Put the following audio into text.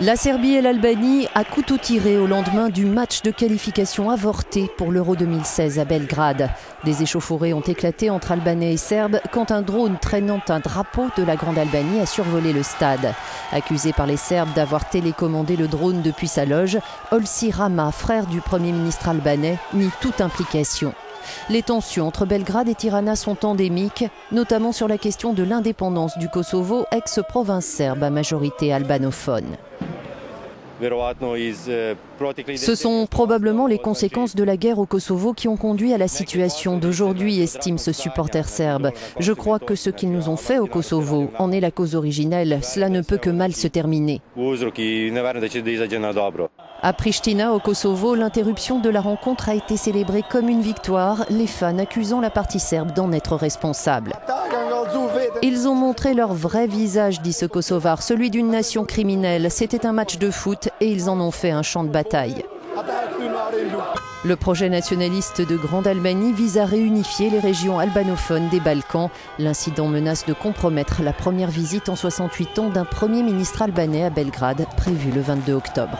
La Serbie et l'Albanie à couteau tiré au lendemain du match de qualification avorté pour l'Euro 2016 à Belgrade. Des échauffourées ont éclaté entre Albanais et Serbes quand un drone traînant un drapeau de la Grande Albanie a survolé le stade. Accusé par les Serbes d'avoir télécommandé le drone depuis sa loge, Olsi Rama, frère du Premier ministre albanais, nie toute implication. Les tensions entre Belgrade et Tirana sont endémiques, notamment sur la question de l'indépendance du Kosovo, ex-province serbe à majorité albanophone. Ce sont probablement les conséquences de la guerre au Kosovo qui ont conduit à la situation d'aujourd'hui, estime ce supporter serbe. Je crois que ce qu'ils nous ont fait au Kosovo en est la cause originelle. Cela ne peut que mal se terminer. À Pristina, au Kosovo, l'interruption de la rencontre a été célébrée comme une victoire, les fans accusant la partie serbe d'en être responsable. Ils ont montré leur vrai visage, dit ce Kosovar, celui d'une nation criminelle. C'était un match de foot et ils en ont fait un champ de bataille. Le projet nationaliste de Grande Albanie vise à réunifier les régions albanophones des Balkans. L'incident menace de compromettre la première visite en 68 ans d'un Premier ministre albanais à Belgrade, prévue le 22 octobre.